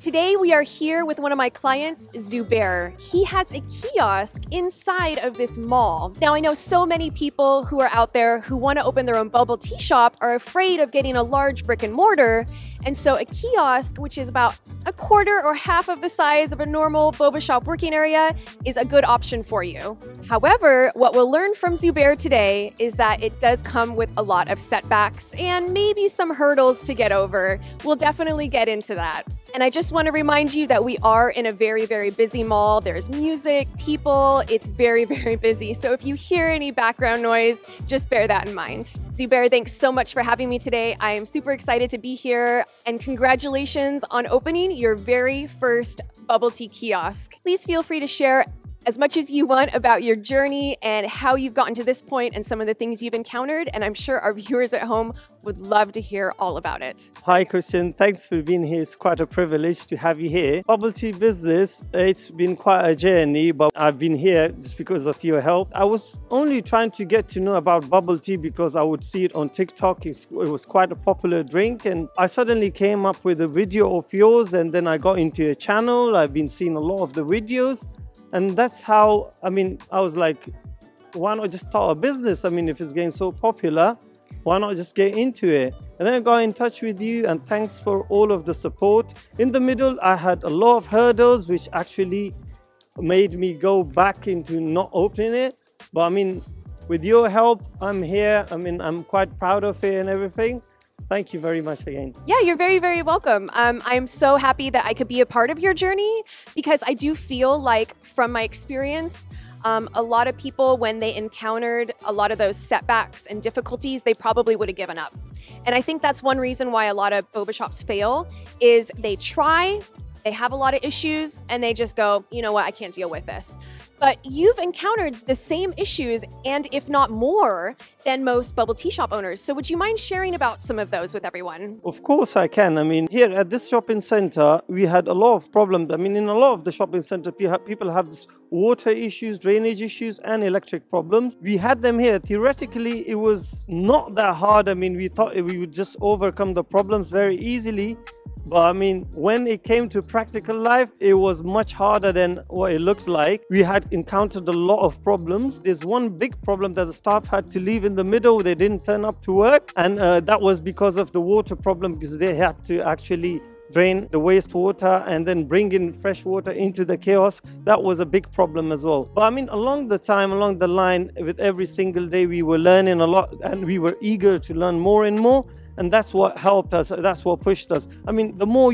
Today we are here with one of my clients, Zubair. He has a kiosk inside of this mall. Now I know so many people who are out there who want to open their own bubble tea shop are afraid of getting a large brick and mortar. And so a kiosk, which is about a quarter or half of the size of a normal boba shop working area, is a good option for you. However, what we'll learn from Zubair today is that it does come with a lot of setbacks and maybe some hurdles to get over. We'll definitely get into that. And I just want to remind you that we are in a very, very busy mall. There's music, people, it's very, very busy. So if you hear any background noise, just bear that in mind. Zubair, thanks so much for having me today. I am super excited to be here. And congratulations on opening your very first bubble tea kiosk. Please feel free to share as much as you want about your journey and how you've gotten to this point and some of the things you've encountered. And I'm sure our viewers at home would love to hear all about it. Hi, Christian. Thanks for being here. It's quite a privilege to have you here. Bubble tea business, it's been quite a journey, but I've been here just because of your help. I was only trying to get to know about bubble tea because I would see it on TikTok. It was quite a popular drink. And I suddenly came up with a video of yours, and then I got into your channel. I've been seeing a lot of the videos. And that's how, I was like, why not just start a business? If it's getting so popular, why not just get into it? And then I got in touch with you, and thanks for all of the support. In the middle, I had a lot of hurdles, which actually made me go back into not opening it. But with your help, I'm here. I'm quite proud of it and everything. Thank you very much again. Yeah, you're very, very welcome. I'm so happy that I could be a part of your journey, because I do feel like, from my experience, a lot of people, when they encountered a lot of those setbacks and difficulties, they probably would have given up. And I think that's one reason why a lot of boba shops fail is they try, they have a lot of issues, and they just go, you know what, I can't deal with this. But you've encountered the same issues, and if not more, than most bubble tea shop owners. So would you mind sharing about some of those with everyone? Of course I can. Here at this shopping center, we had a lot of problems. In a lot of the shopping center, people have water issues, drainage issues, and electric problems. We had them here. Theoretically, it was not that hard. We thought we would just overcome the problems very easily. But when it came to practical life, it was much harder than what it looks like. We had encountered a lot of problems. There's one big problem that the staff had to leave in the middle. They didn't turn up to work. And that was because of the water problem, because they had to actually drain the wastewater and then bring in fresh water into the kiosk. That was a big problem as well. But along the line, with every single day, we were learning a lot, and we were eager to learn more and more. And that's what helped us, that's what pushed us. The more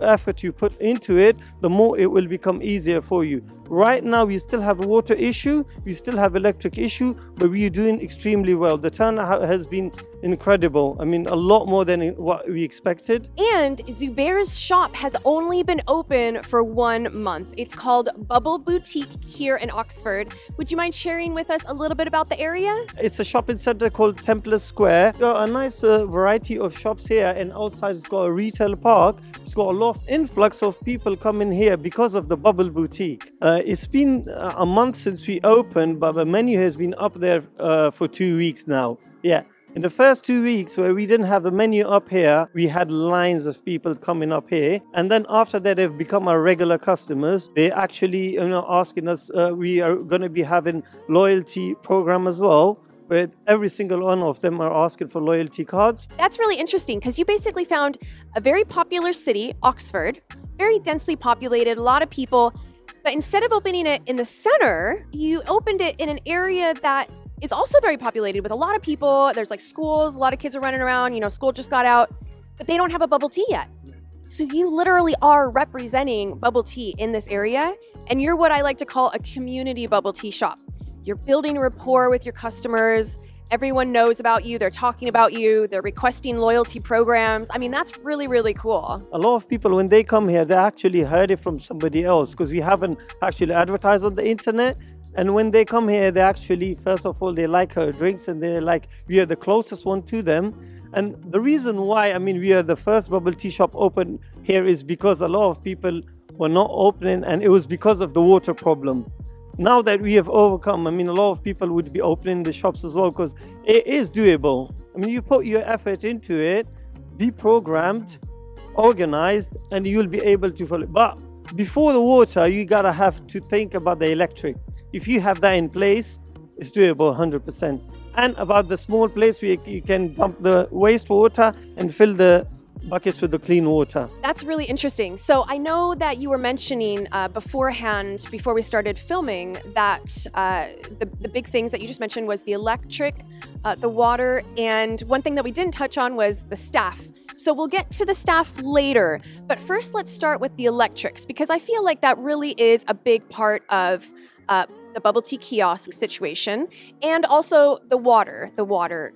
effort you put into it, the more it will become easier for you. Right now, we still have a water issue, we still have electric issue, but we are doing extremely well. The turnout has been incredible. A lot more than what we expected. And Zubair's shop has only been open for 1 month. It's called Bubble Boutique here in Oxford. Would you mind sharing with us a little bit about the area? It's a shopping center called Templar Square. There are a nice variety of shops here, and outside it's got a retail park. It's got a lot of influx of people coming here because of the Bubble Boutique. It's been a month since we opened, but the menu has been up there for 2 weeks now. Yeah. In the first 2 weeks where we didn't have the menu up here, we had lines of people coming up here. And then after that, they've become our regular customers. They actually asking us, we are going to be having loyalty program as well, where every single one of them are asking for loyalty cards. That's really interesting, because you basically found a very popular city, Oxford, very densely populated, a lot of people. But instead of opening it in the center, you opened it in an area that is also very populated with a lot of people. There's schools, a lot of kids are running around, school just got out, but they don't have a bubble tea yet. So you literally are representing bubble tea in this area, and you're what I like to call a community bubble tea shop. You're building rapport with your customers. Everyone knows about you, they're talking about you, they're requesting loyalty programs. That's really, really cool. A lot of people, when they come here, they actually heard it from somebody else, because we haven't actually advertised on the internet. And when they come here, they actually, first of all, they like our drinks, and they're like, we are the closest one to them. And the reason why, we are the first bubble tea shop open here is because a lot of people were not opening, and it was because of the water problem. Now that we have overcome, a lot of people would be opening the shops as well, because it is doable. You put your effort into it, be programmed, organized and you'll be able to follow. But before the water, you gotta have to think about the electric. If you have that in place, it's doable 100%. And about the small place where you can dump the waste water and fill the buckets with the clean water. That's really interesting. So I know that you were mentioning beforehand, before we started filming, that the big things that you just mentioned was the electric, the water, and one thing that we didn't touch on was the staff. So we'll get to the staff later, but first let's start with the electrics, because I feel like that really is a big part of the bubble tea kiosk situation, and also the water,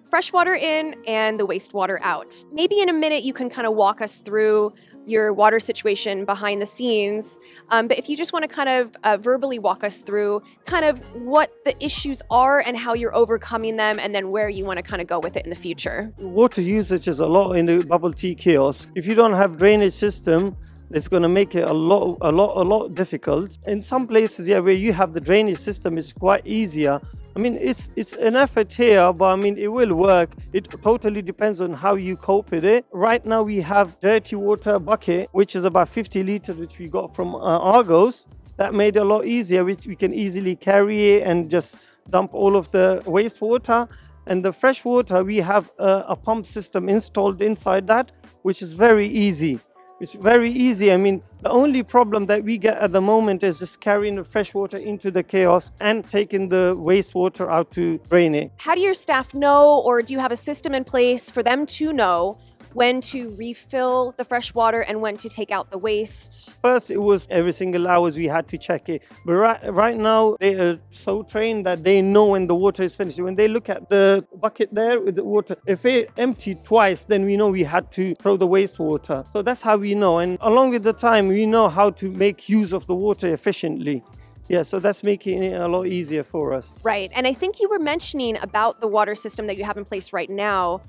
fresh water in and the wastewater out. Maybe in a minute you can kind of walk us through your water situation behind the scenes, but if you just want to kind of verbally walk us through kind of what the issues are and how you're overcoming them, and then where you want to kind of go with it in the future. Water usage is a lot in the bubble tea kiosk. If you don't have drainage system, it's going to make it a lot difficult. In some places, yeah, where you have the drainage system, it's quite easier. I mean, it's an effort here, but I mean, it will work. It totally depends on how you cope with it. Right now, we have dirty water bucket, which is about 50 liters, which we got from Argos. That made it a lot easier, which we can easily carry it and just dump all of the wastewater. And the fresh water, we have a pump system installed inside that, which is very easy. It's very easy. I mean, the only problem that we get at the moment is just carrying the fresh water into the kiosk and taking the wastewater out to drain it. How do your staff know, or do you have a system in place for them to know when to refill the fresh water and when to take out the waste? First, it was every single hours we had to check it. But right now, they are so trained that they know when the water is finished. When they look at the bucket there with the water, if it emptied twice, then we know we had to throw the wastewater. So that's how we know. And along with the time, we know how to make use of the water efficiently. Yeah, so that's making it a lot easier for us. Right, and I think you were mentioning about the water system that you have in place right now,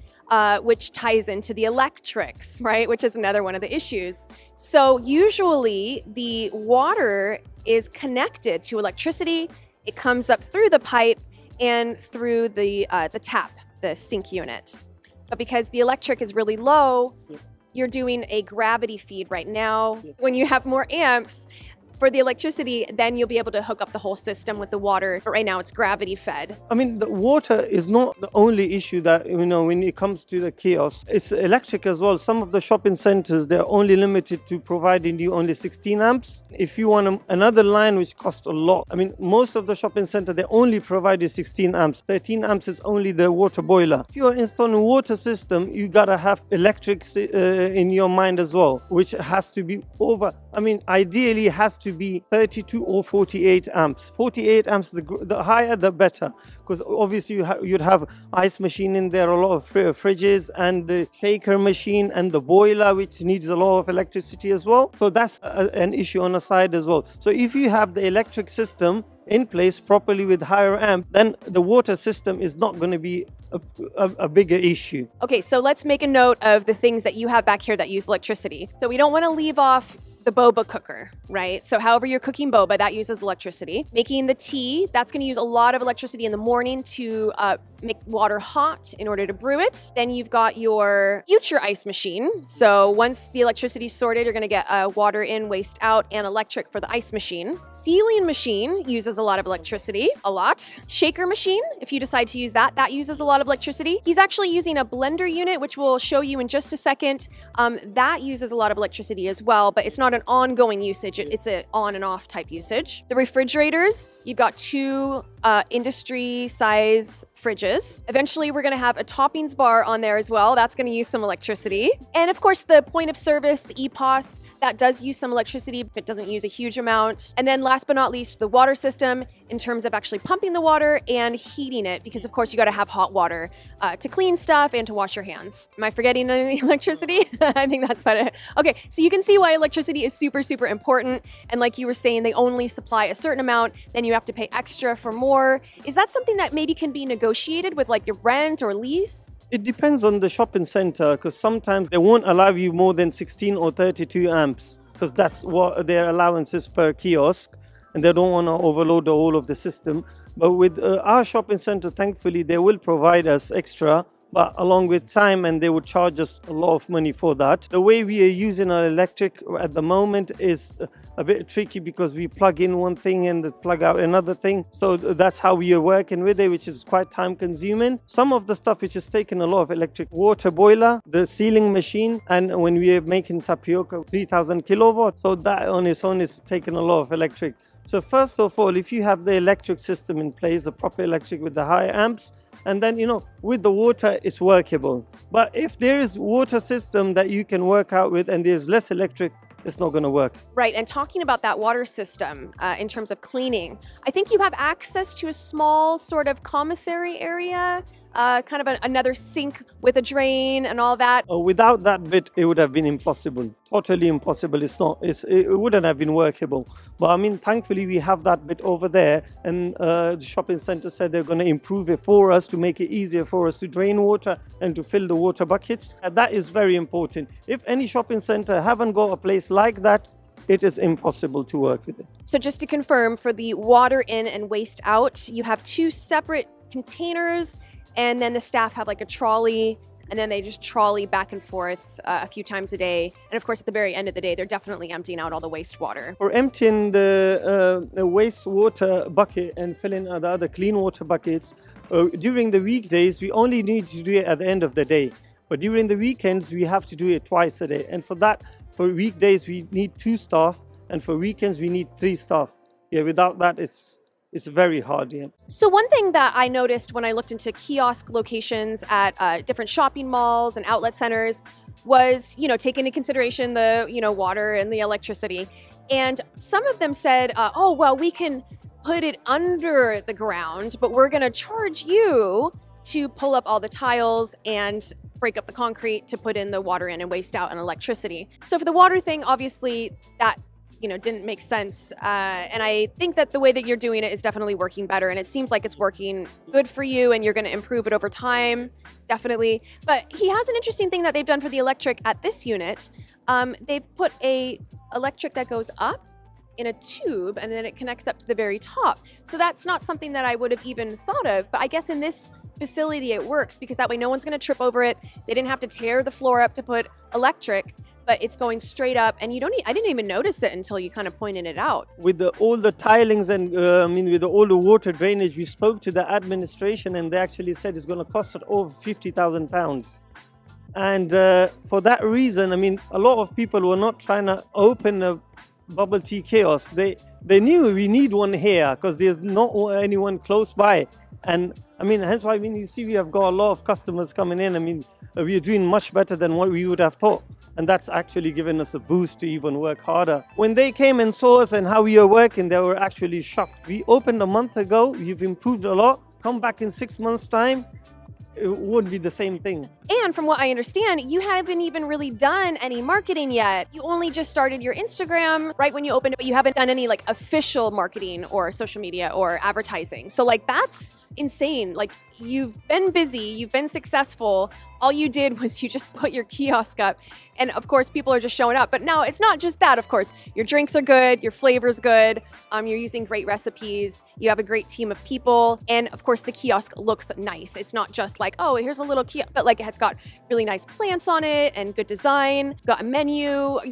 which ties into the electrics, right? Which is another one of the issues. So usually the water is connected to electricity. It comes up through the pipe and through the tap, the sink unit. But because the electric is really low, you're doing a gravity feed right now. When you have more amps for the electricity, then you'll be able to hook up the whole system with the water. But right now it's gravity fed. I mean, the water is not the only issue that, you know, when it comes to the kiosk. It's electric as well. Some of the shopping centers, they're only limited to providing you only 16 amps. If you want another line, which costs a lot. I mean, most of the shopping center, they only provide you 16 amps. 13 amps is only the water boiler. If you're installing a water system, you gotta have electrics in your mind as well, which has to be over. I mean, ideally it has to be 32 or 48 amps. 48 amps, the higher the better, because obviously you'd have ice machine in there, a lot of fridges and the shaker machine and the boiler, which needs a lot of electricity as well. So that's an issue on the side as well. So if you have the electric system in place properly with higher amp, then the water system is not going to be a bigger issue. Okay, so let's make a note of the things that you have back here that use electricity. So we don't want to leave off the boba cooker, right? So however you're cooking boba, that uses electricity. Making the tea, that's gonna use a lot of electricity in the morning to make water hot in order to brew it. Then you've got your future ice machine. So once the electricity's sorted, you're gonna get water in, waste out, and electric for the ice machine. Sealing machine uses a lot of electricity, a lot. Shaker machine, if you decide to use that, that uses a lot of electricity. He's actually using a blender unit, which we'll show you in just a second. That uses a lot of electricity as well, but it's not an ongoing usage, it's an on and off type usage. The refrigerators, you've got two industry size fridges. Eventually we're gonna have a toppings bar on there as well. That's gonna use some electricity. And of course the point of service, the EPOS, that does use some electricity, but it doesn't use a huge amount. And then last but not least, the water system, in terms of actually pumping the water and heating it, because of course you gotta have hot water to clean stuff and to wash your hands. Am I forgetting any electricity? I think that's about it. Okay, so you can see why electricity is super, super important. And like you were saying, they only supply a certain amount, then you have to pay extra for more. Is that something that maybe can be negotiated with like your rent or lease? It depends on the shopping center, because sometimes they won't allow you more than 16 or 32 amps, because that's what their allowance is per kiosk. And they don't want to overload the whole of the system. But with our shopping center, thankfully, they will provide us extra. but along with time, and they would charge us a lot of money for that. The way we are using our electric at the moment is a bit tricky because we plug in one thing and plug out another thing. So that's how we are working with it, which is quite time consuming. Some of the stuff which is taking a lot of electric: water boiler, the sealing machine, and when we are making tapioca, 3,000 kilowatts. So that on its own is taking a lot of electric. So first of all, if you have the electric system in place, the proper electric with the high amps, and then, you know, with the water, it's workable. But if there is water system that you can work out with and there's less electric, it's not going to work. Right, and talking about that water system in terms of cleaning, I think you have access to a small sort of commissary area, kind of another sink with a drain and all that. Without that bit, it would have been impossible. Totally impossible. It wouldn't have been workable. But I mean, thankfully, we have that bit over there, and the shopping center said they're going to improve it for us to make it easier for us to drain water and to fill the water buckets. And that is very important. If any shopping center haven't got a place like that, it is impossible to work with it. So just to confirm, for the water in and waste out, you have two separate containers, and then the staff have like a trolley, and then they just trolley back and forth a few times a day. And of course, at the very end of the day, they're definitely emptying out all the wastewater. We're emptying the wastewater bucket and filling the other clean water buckets. During the weekdays, we only need to do it at the end of the day. But during the weekends, we have to do it twice a day. And for that, for weekdays, we need 2 staff. And for weekends, we need 3 staff. Yeah, without that, it's very hard, yeah. So one thing that I noticed when I looked into kiosk locations at different shopping malls and outlet centers was, you know, taking into consideration the, you know, water and the electricity. And some of them said, oh, well, we can put it under the ground, but we're gonna charge you to pull up all the tiles and break up the concrete to put in the water in and waste out and electricity. So for the water thing, obviously that, you know, didn't make sense. And I think that the way that you're doing it is definitely working better, and it seems like it's working good for you, and you're going to improve it over time, definitely. But he has an interesting thing that they've done for the electric at this unit. They've put a electric that goes up in a tube, and then it connects up to the very top. So that's not something that I would have even thought of, but I guess in this facility it works, because that way no one's going to trip over it. They didn't have to tear the floor up to put electric, but it's going straight up, and you don't need, I didn't even notice it until you kind of pointed it out. With all the tilings and with all the water drainage, we spoke to the administration, and they actually said it's going to cost over £50,000. And for that reason, I mean, a lot of people were not trying to open a bubble tea kiosk. They knew we need one here because there's not anyone close by. And I mean, hence why, I mean, you see, we have got a lot of customers coming in. I mean, we are doing much better than what we would have thought. And that's actually given us a boost to even work harder. When they came and saw us and how we are working, they were actually shocked. We opened a month ago, we've improved a lot. Come back in 6 months' time, it would be the same thing. And from what I understand, you haven't even really done any marketing yet. You only just started your Instagram right when you opened it, but you haven't done any like official marketing or social media or advertising. So like that's insane. Like you've been busy, you've been successful. All you did was you just put your kiosk up, and of course people are just showing up. But no, it's not just that. Of course, your drinks are good, your flavor's good, you're using great recipes, you have a great team of people, and of course the kiosk looks nice. It's not just like, oh, here's a little kiosk, but like it's got really nice plants on it and good design, got a menu.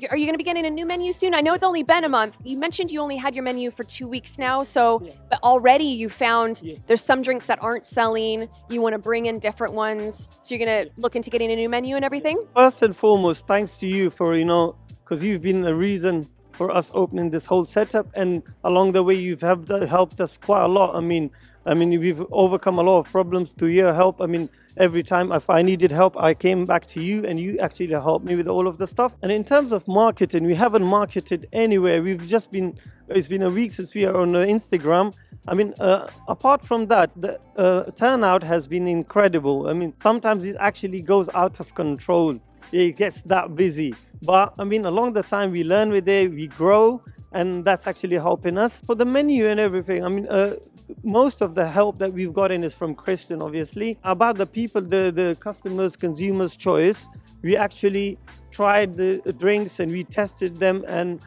Are you gonna be getting a new menu soon? I know it's only been a month. You mentioned you only had your menu for 2 weeks now, so yeah. But already you found there's some drinks that aren't selling, you wanna bring in different ones, so you're gonna look into getting a new menu and everything? First and foremost, thanks to you for, you know, because you've been the reason for us opening this whole setup, and along the way you've helped us quite a lot. I mean, we've overcome a lot of problems through your help. I mean, every time if I needed help, I came back to you, and you actually helped me with all of the stuff. And in terms of marketing, we haven't marketed anywhere. We've just been, it's been a week since we are on Instagram. I mean, apart from that, the turnout has been incredible. I mean, sometimes it actually goes out of control. It gets that busy. But I mean, along the time we learn with it, we grow, and that's actually helping us. For the menu and everything, I mean, most of the help that we've gotten is from Christian, obviously. About the people, the customers, consumers' choice, we actually tried the drinks and we tested them, and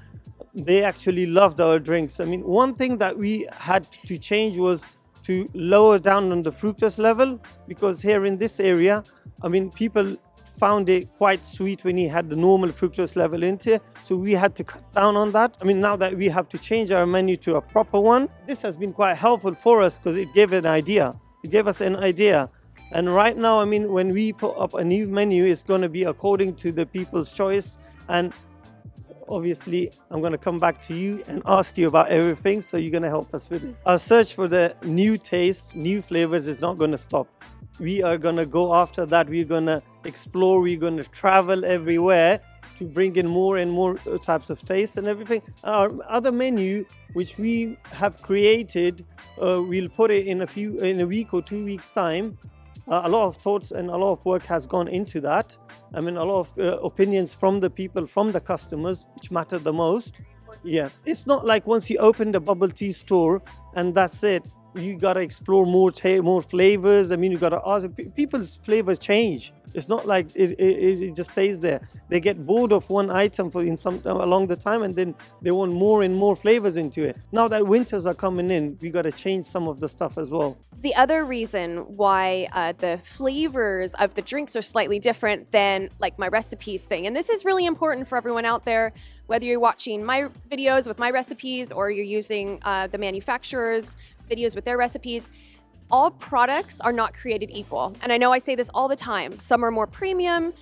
they actually loved our drinks. I mean, one thing that we had to change was to lower down on the fructose level, because here in this area, I mean, people found it quite sweet when you had the normal fructose level in here, so we had to cut down on that. I mean, now that we have to change our menu to a proper one, this has been quite helpful for us because it gave an idea. It gave us an idea. And right now, I mean, when we put up a new menu, it's going to be according to the people's choice. And obviously, I'm going to come back to you and ask you about everything, so you're going to help us with it. Our search for the new taste, new flavors is not going to stop. We are going to go after that. We're going to explore. We're going to travel everywhere to bring in more and more types of taste and everything. Our other menu, which we have created, we'll put it in a week or 2 weeks' time. A lot of thoughts and a lot of work has gone into that. I mean, a lot of opinions from the people, from the customers, which matter the most. Yeah, it's not like once you open the bubble tea store and that's it. You got to explore more flavors. I mean, you got to ask. People's flavors change. It's not like it just stays there. They get bored of one item along the time, and then they want more and more flavors into it. Now that winters are coming in, we got to change some of the stuff as well. The other reason why the flavors of the drinks are slightly different than like my recipes thing, and this is really important for everyone out there, whether you're watching my videos with my recipes or you're using the manufacturer's videos with their recipes, all products are not created equal. And I know I say this all the time. Some are more premium,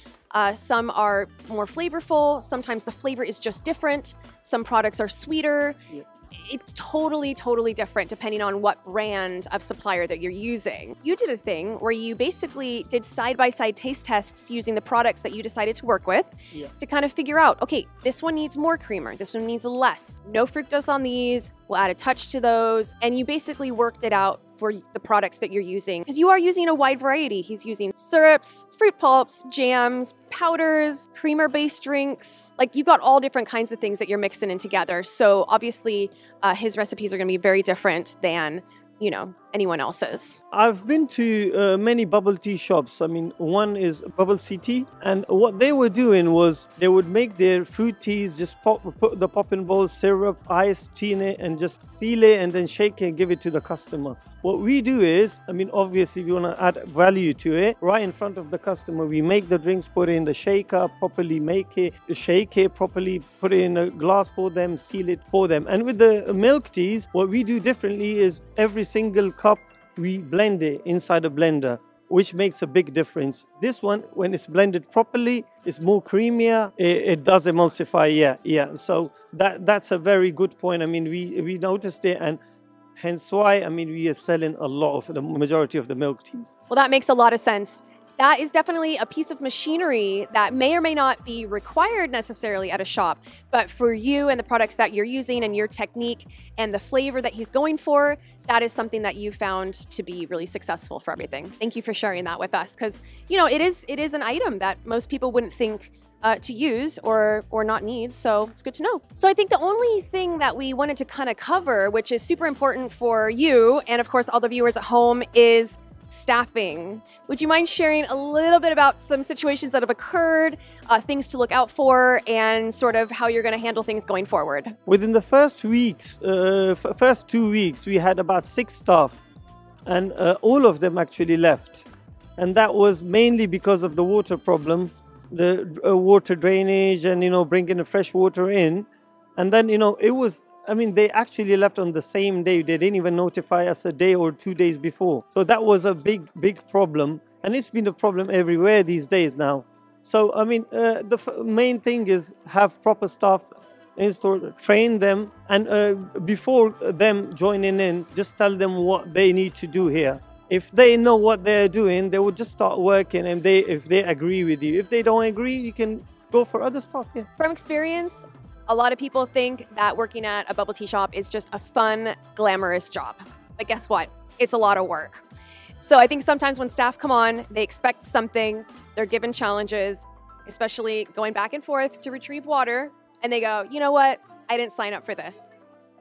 some are more flavorful. Sometimes the flavor is just different. Some products are sweeter. Yeah. It's totally, totally different depending on what brand of supplier that you're using. You did a thing where you basically did side-by-side taste tests using the products that you decided to work with, yeah, to kind of figure out, okay, this one needs more creamer, this one needs less. No fructose on these, we'll add a touch to those. And you basically worked it out for the products that you're using, because you are using a wide variety. He's using syrups, fruit pulps, jams, powders, creamer-based drinks. Like, you got all different kinds of things that you're mixing in together. So obviously his recipes are gonna be very different than, you know, anyone else's. I've been to many bubble tea shops. I mean, one is Bubble City, and what they were doing was they would make their fruit teas, just put the popping bowl, syrup, ice, tea in it, and just seal it and then shake it and give it to the customer. What we do is, I mean, obviously we want to add value to it. Right in front of the customer, we make the drinks, put it in the shaker, properly make it, shake it properly, put it in a glass for them, seal it for them. And with the milk teas, what we do differently is every single cup, we blend it inside a blender, which makes a big difference. This one, when it's blended properly, it's more creamier. It does emulsify, yeah. So that's a very good point. I mean, we noticed it, and hence why, I mean, we are selling a lot of the majority of the milk teas. Well, that makes a lot of sense. That is definitely a piece of machinery that may or may not be required necessarily at a shop, but for you and the products that you're using and your technique and the flavor that he's going for, that is something that you found to be really successful for everything. Thank you for sharing that with us, because, you know, it is an item that most people wouldn't think to use or not need, so it's good to know. So I think the only thing that we wanted to kind of cover, which is super important for you and of course all the viewers at home, is staffing. Would you mind sharing a little bit about some situations that have occurred, things to look out for, and sort of how you're going to handle things going forward? Within the first 2 weeks, we had about 6 staff, and all of them actually left. And that was mainly because of the water problem, the water drainage, and, you know, bringing the fresh water in. And then, you know, it was, I mean, they actually left on the same day. They didn't even notify us a day or 2 days before. So that was a big, big problem. And it's been a problem everywhere these days now. So, I mean, the main thing is have proper staff in store, train them. And before them joining in, just tell them what they need to do here. If they know what they're doing, they will just start working. And if they agree with you. If they don't agree, you can go for other stuff. Yeah. From experience, a lot of people think that working at a bubble tea shop is just a fun, glamorous job. But guess what? It's a lot of work. So I think sometimes when staff come on, they expect something, they're given challenges, especially going back and forth to retrieve water, and they go, you know what? I didn't sign up for this.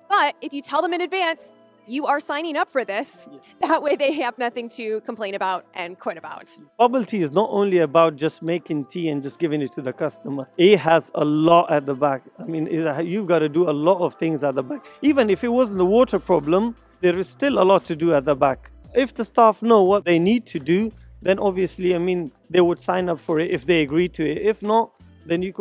But if you tell them in advance, you are signing up for this, that way they have nothing to complain about and quit about. Bubble tea is not only about just making tea and just giving it to the customer. It has a lot at the back. I mean, you've got to do a lot of things at the back. Even if it wasn't the water problem, there is still a lot to do at the back. If the staff know what they need to do, then obviously, I mean, they would sign up for it if they agree to it. If not, then you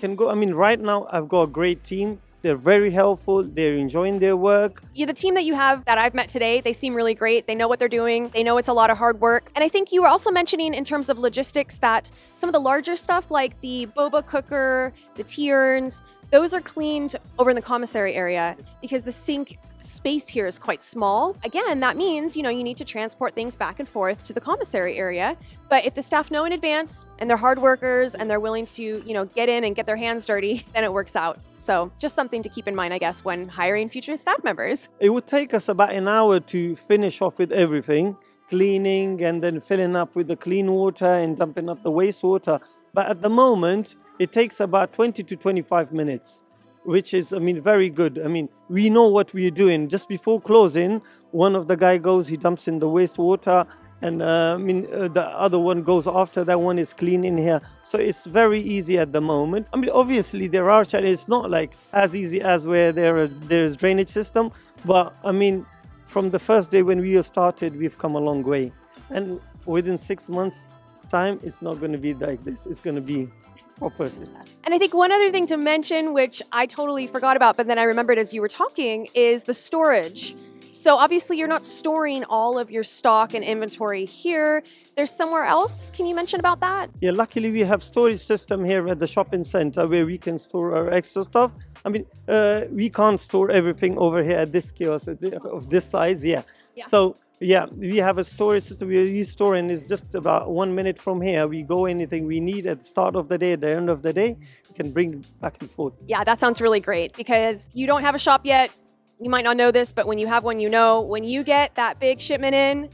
can go. I mean, right now I've got a great team. They're very helpful. They're enjoying their work. Yeah, the team that you have that I've met today, they seem really great. They know what they're doing. They know it's a lot of hard work. And I think you were also mentioning in terms of logistics that some of the larger stuff like the boba cooker, the tea urns, those are cleaned over in the commissary area because the sink space here is quite small. Again, that means, you know, you need to transport things back and forth to the commissary area. But if the staff know in advance and they're hard workers and they're willing to, you know, get in and get their hands dirty, then it works out. So just something to keep in mind, I guess, when hiring future staff members. It would take us about an hour to finish off with everything, cleaning and then filling up with the clean water and dumping up the wastewater. But at the moment, it takes about 20 to 25 minutes, which is, I mean, very good. I mean, we know what we're doing. Just before closing, one of the guy goes, he dumps in the wastewater, and the other one goes after that one is cleaning here. So it's very easy at the moment. I mean, obviously there are challenges. It's not like as easy as where there is drainage system, but I mean, from the first day when we started, we've come a long way, and within 6 months' time, it's not going to be like this. It's going to be. And I think one other thing to mention, which I totally forgot about, but then I remembered as you were talking, is the storage. So obviously you're not storing all of your stock and inventory here. There's somewhere else. Can you mention about that? Yeah, luckily we have storage system here at the shopping center where we can store our extra stuff. I mean, we can't store everything over here at this kiosk of this size. Yeah. So yeah, we have a storage system. We restore, and it's just about 1 minute from here. We go anything we need at the start of the day, at the end of the day, we can bring back and forth. Yeah, that sounds really great because you don't have a shop yet. You might not know this, but when you have one, you know, when you get that big shipment in,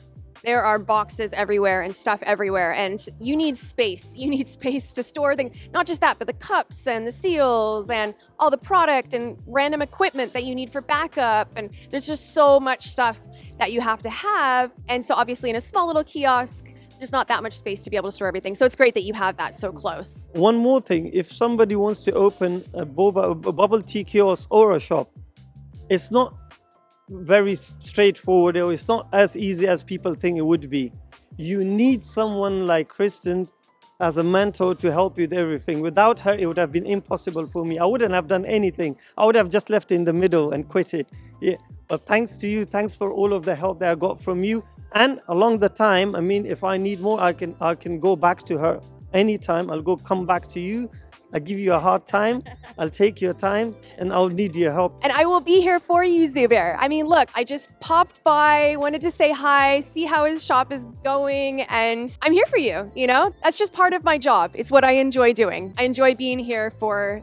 there are boxes everywhere and stuff everywhere, and you need space. You need space to store things. Not just that, but the cups and the seals and all the product and random equipment that you need for backup. And there's just so much stuff that you have to have. And so obviously in a small little kiosk, there's not that much space to be able to store everything. So it's great that you have that so close. One more thing, if somebody wants to open a bubble tea kiosk or a shop, it's not very straightforward, or it's not as easy as people think it would be. You need someone like Christian as a mentor to help you with everything. Without her, it would have been impossible for me. I wouldn't have done anything. I would have just left it in the middle and quit it. Yeah. But thanks to you, thanks for all of the help that I got from you. And along the time, I mean, if I need more, I can go back to her anytime. I'll come back to you. I'll give you a hard time, I'll take your time, and I'll need your help. And I will be here for you, Zubair. I mean, look, I just popped by, wanted to say hi, see how his shop is going, and I'm here for you, you know? That's just part of my job. It's what I enjoy doing. I enjoy being here for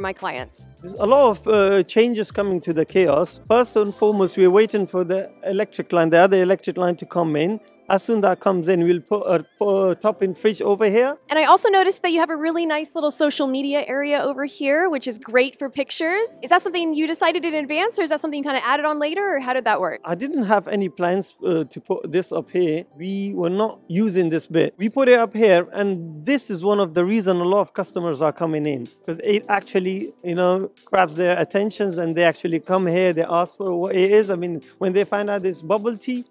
my clients. There's a lot of changes coming to the kiosk. First and foremost, we're waiting for the electric line, the other electric line to come in. As soon as that comes in, we'll put a top-in fridge over here. And I also noticed that you have a really nice little social media area over here, which is great for pictures. Is that something you decided in advance, or is that something you kind of added on later, or how did that work? I didn't have any plans to put this up here. We were not using this bit. We put it up here, and this is one of the reasons a lot of customers are coming in, because it actually, you know, grabs their attentions, and they actually come here, they ask for what it is. I mean, when they find out this bubble tea,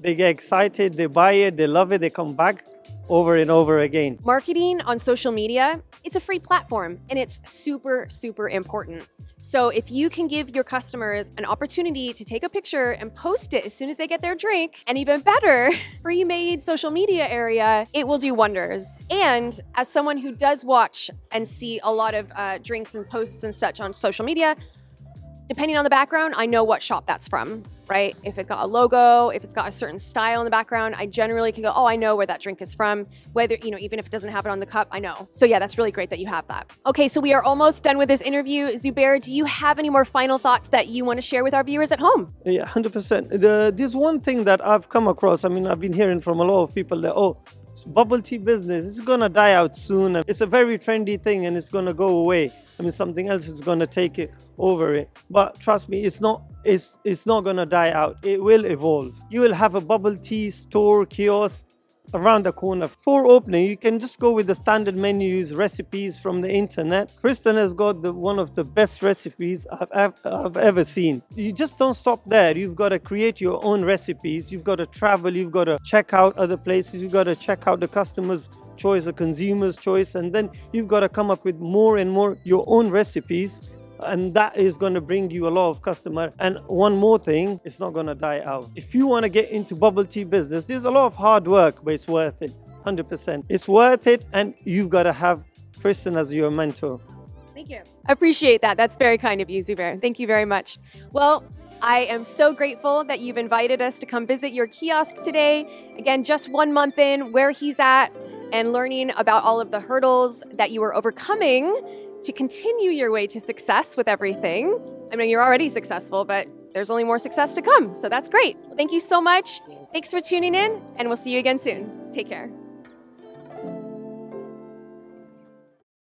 they get excited, they buy it, they love it, they come back over and over again. Marketing on social media, it's a free platform, and it's super, super important. So if you can give your customers an opportunity to take a picture and post it as soon as they get their drink, and even better, pre-made social media area, it will do wonders. And as someone who does watch and see a lot of drinks and posts and such on social media, depending on the background, I know what shop that's from, right? If it got a logo, if it's got a certain style in the background, I generally can go, oh, I know where that drink is from. Whether, you know, even if it doesn't have it on the cup, I know. So yeah, that's really great that you have that. Okay, so we are almost done with this interview. Zubair, do you have any more final thoughts that you want to share with our viewers at home? Yeah, 100%. There's one thing that I've come across. I mean, I've been hearing from a lot of people that, oh, bubble tea business is gonna die out soon. It's a very trendy thing and it's gonna go away. I mean, something else is gonna take it over it. But trust me, it's not gonna die out. It will evolve. You will have a bubble tea store kiosk around the corner. For opening, you can just go with the standard menus, recipes from the internet. Christian has got one of the best recipes I've ever seen. You just don't stop there. You've got to create your own recipes. You've got to travel. You've got to check out other places. You've got to check out the customer's choice, the consumer's choice, and then you've got to come up with more and more your own recipes. And that is going to bring you a lot of customer. And one more thing, it's not going to die out. If you want to get into bubble tea business, there's a lot of hard work, but it's worth it, 100%. It's worth it, and you've got to have Christian as your mentor. Thank you. Appreciate that. That's very kind of you, Zubair. Thank you very much. Well, I am so grateful that you've invited us to come visit your kiosk today. Again, just 1 month in, where he's at, and learning about all of the hurdles that you were overcoming to continue your way to success with everything. I mean, you're already successful, but there's only more success to come, so that's great. Well, thank you so much. Thanks for tuning in, and we'll see you again soon. Take care.